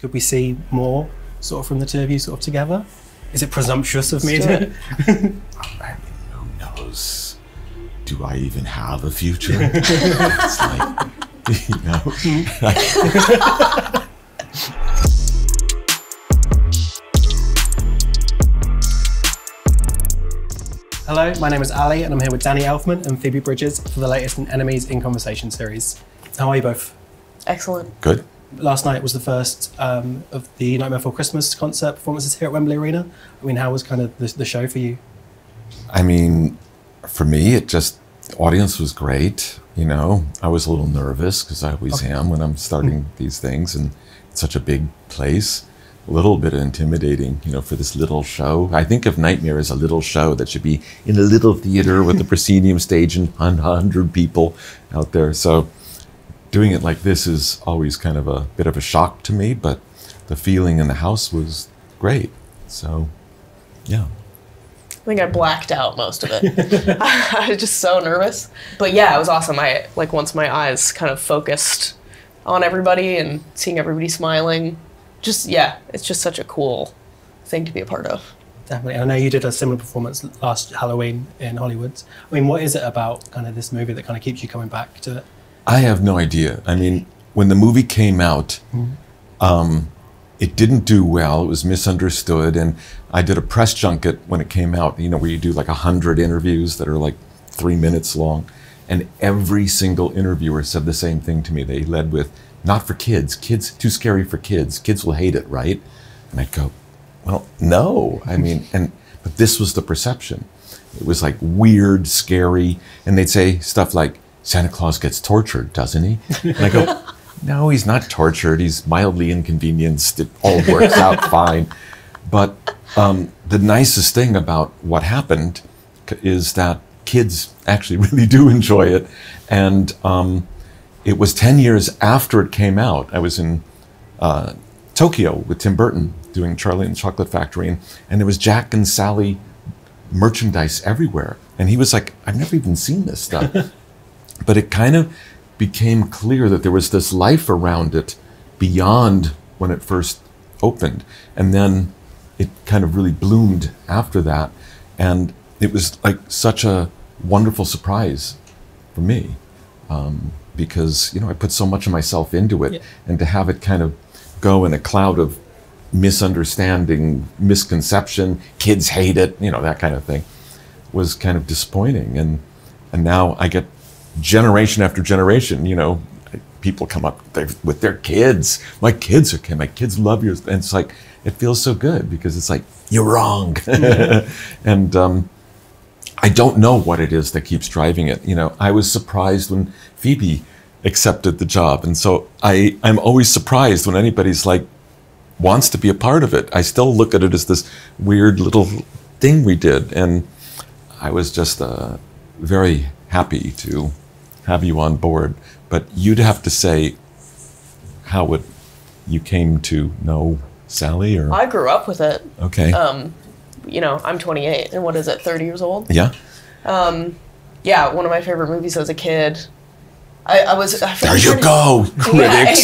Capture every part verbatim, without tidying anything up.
Could we see more sort of from the two of you sort of together? Is it presumptuous of me to? I mean, who knows? Do I even have a future? It's like, you know. Mm-hmm. Hello, my name is Ali and I'm here with Danny Elfman and Phoebe Bridgers for the latest in N M E's In Conversation series. How are you both? Excellent. Good. Last night was the first um, of the Nightmare Before Christmas concert performances here at Wembley Arena. I mean, how was kind of the, the show for you? I mean, for me, it just, the audience was great. You know, I was a little nervous because I always okay. am when I'm starting mm. these things, and it's such a big place. A little bit intimidating, you know, for this little show. I think of Nightmare as a little show that should be in a little theater with the proscenium stage and one hundred people out there. So doing it like this is always kind of a bit of a shock to me, but the feeling in the house was great. So, yeah. I think I blacked out most of it. I was just so nervous. But yeah, it was awesome. I like once my eyes kind of focused on everybody and seeing everybody smiling. Just, yeah, it's just such a cool thing to be a part of. Definitely. I know you did a similar performance last Halloween in Hollywood. I mean, what is it about kind of this movie that kind of keeps you coming back to it? I have no idea. I mean, when the movie came out, mm-hmm. um, it didn't do well. It was misunderstood. And I did a press junket when it came out, you know, where you do like one hundred interviews that are like three minutes long. And every single interviewer said the same thing to me. They led with, not for kids. Kids, too scary for kids. Kids will hate it, right? And I'd go, well, no. I mean, and but this was the perception. It was like weird, scary. And they'd say stuff like, Santa Claus gets tortured, doesn't he? And I go, no, he's not tortured. He's mildly inconvenienced. It all works out fine. But um, the nicest thing about what happened is that kids actually really do enjoy it. And um, it was ten years after it came out. I was in uh, Tokyo with Tim Burton doing Charlie and the Chocolate Factory. And, and there was Jack and Sally merchandise everywhere. And he was like, I've never even seen this stuff. But it kind of became clear that there was this life around it beyond when it first opened. And then it kind of really bloomed after that. And it was like such a wonderful surprise for me um, because, you know, I put so much of myself into it. Yeah. And to have it kind of go in a cloud of misunderstanding, misconception, kids hate it, you know, that kind of thing, was kind of disappointing. And, and now I get generation after generation, you know, people come up with their kids. My kids are okay. My kids love yours. And it's like, it feels so good because it's like, you're wrong. Yeah. And um, I don't know what it is that keeps driving it. You know, I was surprised when Phoebe accepted the job. And so I, I'm always surprised when anybody's like, wants to be a part of it. I still look at it as this weird little thing we did. And I was just uh, very happy to have you on board, but you'd have to say how would you came to know Sally or? I grew up with it. Okay. Um, you know, I'm twenty-eight and what is it, thirty years old? Yeah. Um, yeah, one of my favorite movies as a kid. I, I was- I There you go, critics.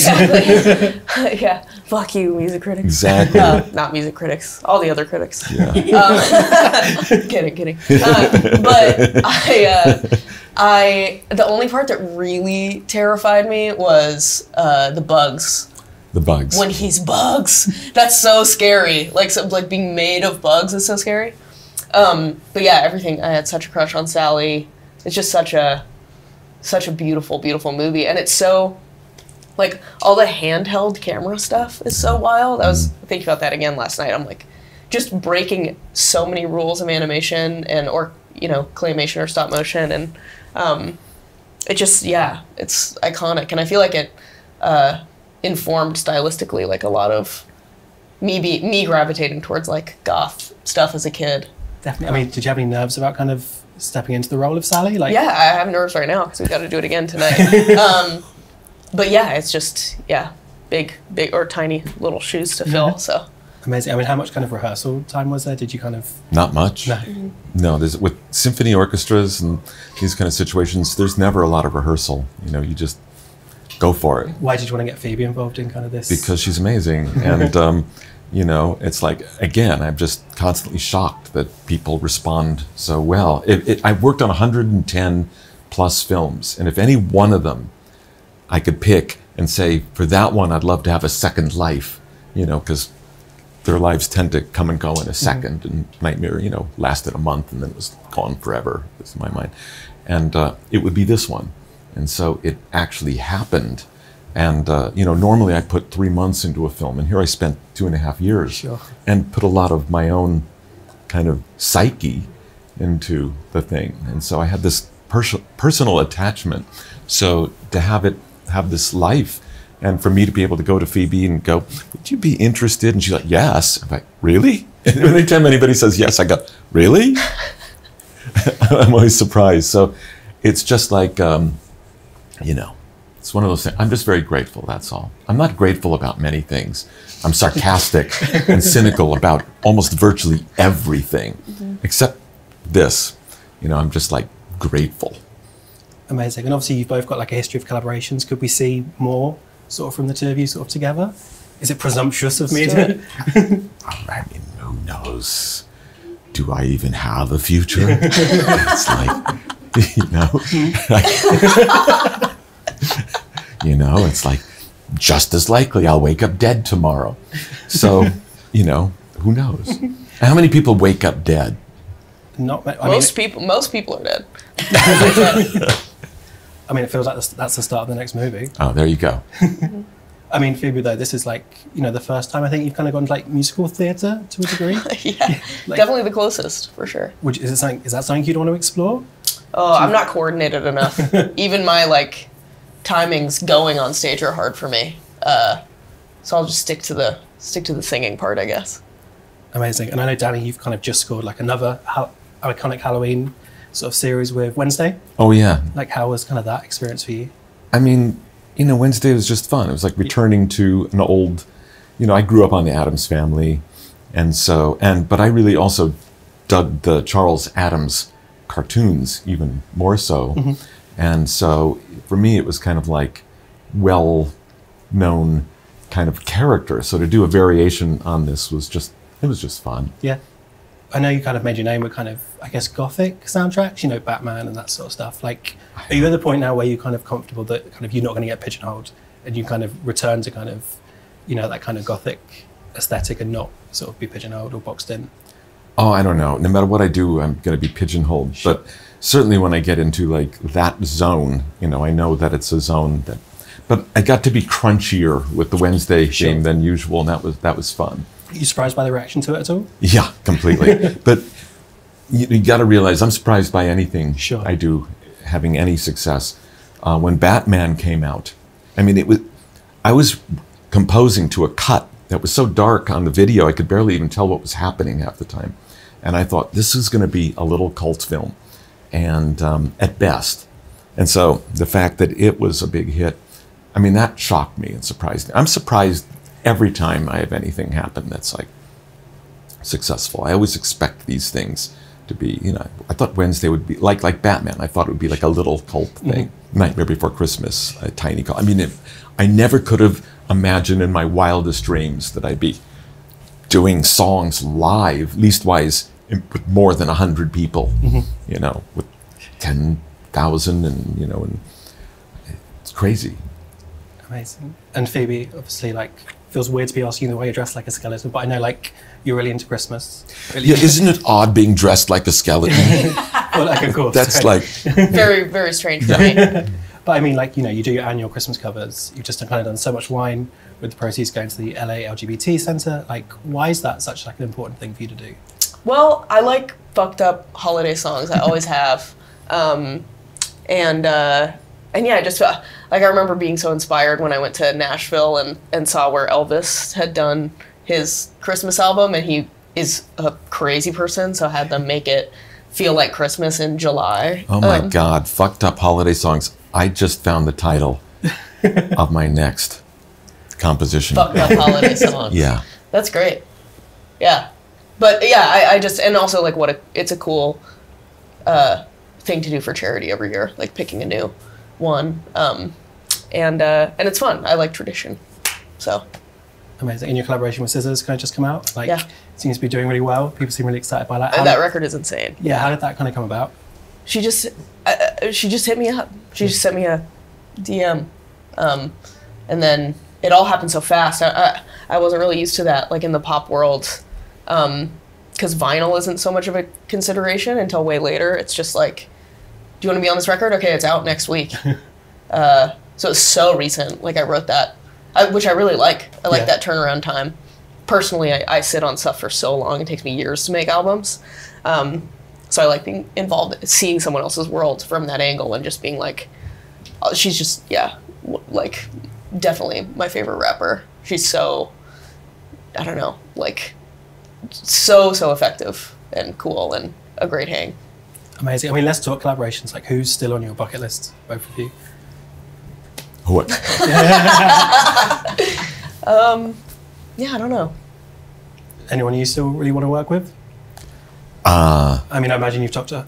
Yeah, exactly. Yeah, fuck you, music critics. Exactly. Uh, not music critics, all the other critics. Yeah. Um, kidding, kidding. Uh, but I, uh, I, the only part that really terrified me was uh, the bugs. The bugs. When he's bugs. That's so scary. Like, so, like being made of bugs is so scary. Um, but yeah, everything, I had such a crush on Sally. It's just such a, such a beautiful, beautiful movie. And it's so, like, all the handheld camera stuff is so wild. I was thinking about that again last night. I'm like, just breaking so many rules of animation and, or, you know, claymation or stop motion. And um, it just, yeah, it's iconic. And I feel like it uh, informed stylistically, like, a lot of me, be, me gravitating towards, like, goth stuff as a kid. Definitely. I mean, did you have any nerves about kind of stepping into the role of Sally? Like, yeah, I have nerves right now because we've got to do it again tonight. um, but yeah, it's just, yeah, big, big or tiny little shoes to fill, yeah. So. Amazing. I mean, how much kind of rehearsal time was there? Did you kind of? Not much. No, mm-hmm. no there's, with symphony orchestras and these kind of situations, there's never a lot of rehearsal. You know, you just Go for it. Why did you want to get Phoebe involved in kind of this? Because she's amazing. And, um, you know, it's like, again, I'm just constantly shocked that people respond so well. It, it, I've worked on one hundred ten plus films. And if any one of them I could pick and say, for that one, I'd love to have a second life, you know, because their lives tend to come and go in a second. Mm-hmm. And Nightmare, you know, lasted a month and then it was gone forever, is my mind. And uh, it would be this one. And so it actually happened. And, uh, you know, normally I put three months into a film, and here I spent two and a half years. Sure. And put a lot of my own kind of psyche into the thing. And so I had this pers personal attachment. So to have it, have this life, and for me to be able to go to Phoebe and go, would you be interested? And she's like, yes. I'm like, really? And every time anybody says yes, I go, really? I'm always surprised. So it's just like, um, you know, it's one of those things. I'm just very grateful, that's all. I'm not grateful about many things. I'm sarcastic and cynical about almost virtually everything, mm-hmm. except this. You know, I'm just like grateful. Amazing. And obviously you've both got like a history of collaborations. Could we see more sort of from the two of you sort of together? Is it presumptuous of me to? I mean, who knows? Do I even have a future? It's like, you know. You know, it's like, just as likely I'll wake up dead tomorrow. So, you know, who knows? How many people wake up dead? Not I most mean, people. Most people are dead. I mean, it feels like that's the start of the next movie. Oh, there you go. I mean, Phoebe, though, this is like, you know, the first time I think you've kind of gone to like musical theater to a degree. yeah, yeah like, definitely the closest for sure. Which is it something? Is that something you'd want to explore? Oh, I'm not coordinated enough. Even my like. Timings going on stage are hard for me, uh, so I'll just stick to the stick to the singing part, I guess. Amazing. And I know, Danny, you've kind of just scored like another ha iconic Halloween sort of series with Wednesday. Oh yeah. Like, how was kind of that experience for you? I mean, you know, Wednesday was just fun. It was like returning to an old, you know, I grew up on the Addams Family, and so and but I really also dug the Charles Addams cartoons even more so. Mm-hmm. And so for me, it was kind of like well-known kind of character. So to do a variation on this was just, it was just fun. Yeah. I know you kind of made your name with kind of, I guess, gothic soundtracks, you know, Batman and that sort of stuff. Like, are you at the point now where you're kind of comfortable that kind of you're not going to get pigeonholed and you kind of return to kind of, you know, that kind of gothic aesthetic and not sort of be pigeonholed or boxed in? Oh, I don't know. No matter what I do, I'm going to be pigeonholed. Sure. But certainly when I get into like that zone, you know, I know that it's a zone that, but I got to be crunchier with the Wednesday sure. game than usual. And that was, that was fun. Are you surprised by the reaction to it at all? Yeah, completely. But you, you got to realize I'm surprised by anything sure. I do having any success. Uh, when Batman came out, I mean, it was, I was composing to a cut that was so dark on the video, I could barely even tell what was happening half the time. And I thought, this is going to be a little cult film, and um, at best. And so the fact that it was a big hit, I mean, that shocked me and surprised me. I'm surprised every time I have anything happen that's like successful. I always expect these things to be, you know, I thought Wednesday would be like, like Batman. I thought it would be like a little cult thing. Mm-hmm. Nightmare Before Christmas, a tiny cult. I mean, if, I never could have imagined in my wildest dreams that I'd be doing songs live, leastwise with more than a hundred people, mm-hmm. you know, with ten thousand and, you know, and it's crazy. Amazing. And Phoebe, obviously, like, feels weird to be asking you why you're dressed like a skeleton, but I know, like, you're really into Christmas. Really yeah, into isn't it odd being dressed like a skeleton? Well, like, of course. That's right. Like... Very, very strange for yeah. me. But I mean, like, you know, you do your annual Christmas covers. You've just kind of done so much wine with the proceeds going to the L A L G B T Center. Like, why is that such like an important thing for you to do? Well, I like fucked up holiday songs. I always have. Um, and, uh, and yeah, I just, uh, like, I remember being so inspired when I went to Nashville and, and saw where Elvis had done his Christmas album. And he is a crazy person, so I had them make it feel like Christmas in July. Oh my um, God, fucked up holiday songs. I just found the title of my next composition. Fucked up holiday songs. Yeah. That's great. Yeah. But yeah, I, I just, and also like what a, it's a cool uh, thing to do for charity every year, like picking a new one. Um, and uh, and it's fun. I like tradition, so. Amazing. And your collaboration with S Z A has kind of just come out. Like, yeah. It seems to be doing really well. People seem really excited by that. And that record is insane. Yeah. How did that kind of come about? She just, uh, she just hit me up. She just sent me a D M, um, and then it all happened so fast. I, I I wasn't really used to that, like in the pop world, um, because vinyl isn't so much of a consideration until way later. It's just like, do you want to be on this record? Okay, it's out next week. uh, so it's so recent. Like I wrote that. I, which I really like. I like yeah. that turnaround time. Personally, I, I sit on stuff for so long. It takes me years to make albums. Um, so I like being involved, seeing someone else's world from that angle and just being like, oh, she's just, yeah, like definitely my favorite rapper. She's so, I don't know, like so, so effective and cool and a great hang. Amazing. I mean, let's talk collaborations. Like, who's still on your bucket list, both of you? What? um, yeah, I don't know. Anyone you still really want to work with? Uh, I mean, I imagine you've talked to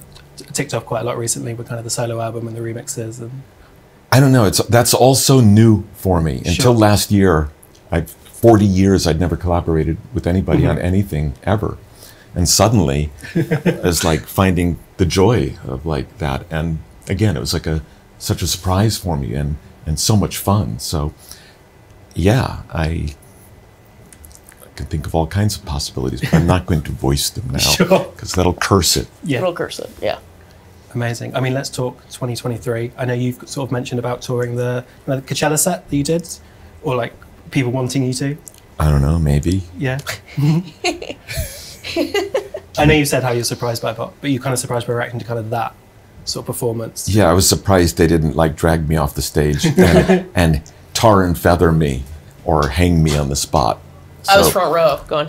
TikTok quite a lot recently with kind of the solo album and the remixes. And I don't know. It's that's also new for me. Sure. Until last year, I forty years I'd never collaborated with anybody mm-hmm. on anything ever, and suddenly it's like finding the joy of like that. And again, it was like a such a surprise for me and. And so much fun. So, yeah, I, I can think of all kinds of possibilities, but I'm not going to voice them now because sure. that'll curse it. Yeah, it'll curse it. Yeah. Amazing. I mean, let's talk twenty twenty-three. I know you've sort of mentioned about touring the, you know, the Coachella set that you did, or like people wanting you to. I don't know. Maybe. Yeah. I know you said how you're surprised by pop, but you kind of surprised by reacting to kind of that. Sort of performance. Yeah, I was surprised they didn't like drag me off the stage and, and tar and feather me or hang me on the spot. So, I was front row going.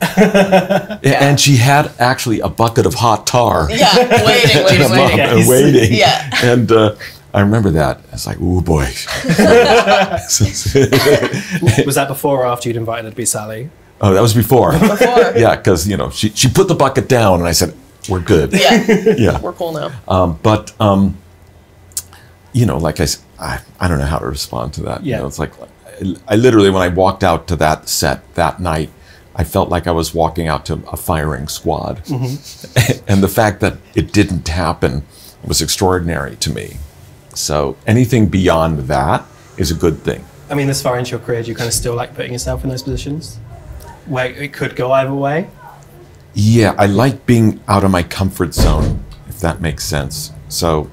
Yeah, yeah. And she had actually a bucket of hot tar. Yeah, waiting, waiting, waiting. Yeah, and waiting. Yeah. And uh, I remember that. I was like, ooh, boy. Was that before or after you'd invited her to be Sally? Oh, that was before. Before. Yeah, because, you know, she, she put the bucket down and I said, we're good. Yeah, yeah, we're cool now. Um, but um, you know, like I, I, I don't know how to respond to that. Yeah, you know, it's like I, I literally, when I walked out to that set that night, I felt like I was walking out to a firing squad, mm-hmm. and the fact that it didn't happen was extraordinary to me. So anything beyond that is a good thing. I mean, this far into your career, do you kind of still like putting yourself in those positions where it could go either way? Yeah, I like being out of my comfort zone, if that makes sense. So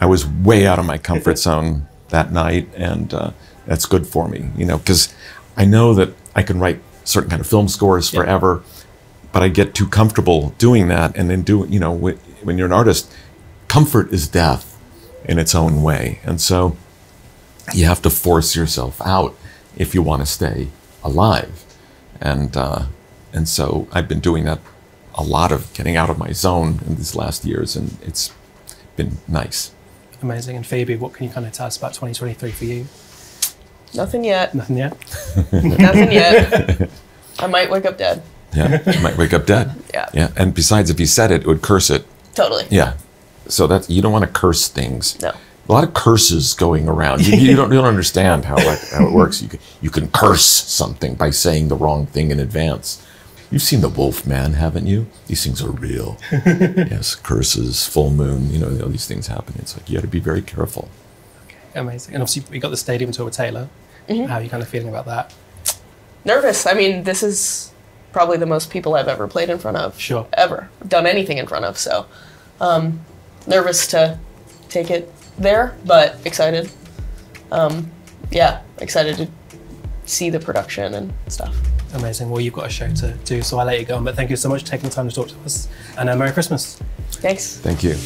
I was way out of my comfort zone that night, and uh, that's good for me, you know, because I know that I can write certain kind of film scores forever, yeah. but I get too comfortable doing that. And then do, you know, when you're an artist, comfort is death in its own way. And so you have to force yourself out if you want to stay alive. And, uh, and so I've been doing that. A lot of getting out of my zone in these last years, and it's been nice. Amazing. And Phoebe, what can you kind of tell us about twenty twenty-three for you? Nothing yet. Nothing yet. Nothing yet. I might wake up dead. Yeah, you might wake up dead. Yeah. Yeah. And besides, if you said it, it would curse it. Totally. Yeah. So that's, you don't want to curse things. No. A lot of curses going around. You, you don't you don't understand how like, how it works. You can, you can curse something by saying the wrong thing in advance. You've seen the Wolf Man, haven't you? These things are real. Yes, curses, full moon, you know, all these things happen. It's like, you got to be very careful. Okay, amazing. And obviously, we got the stadium tour with Taylor. Mm-hmm. How are you kind of feeling about that? Nervous. I mean, this is probably the most people I've ever played in front of. Sure. Ever. Done anything in front of, so. Um, nervous to take it there, but excited. Um, yeah, excited to see the production and stuff. Amazing. Well, you've got a show to do, so I'll let you go on. But thank you so much for taking the time to talk to us. And uh, Merry Christmas. Thanks. Thank you.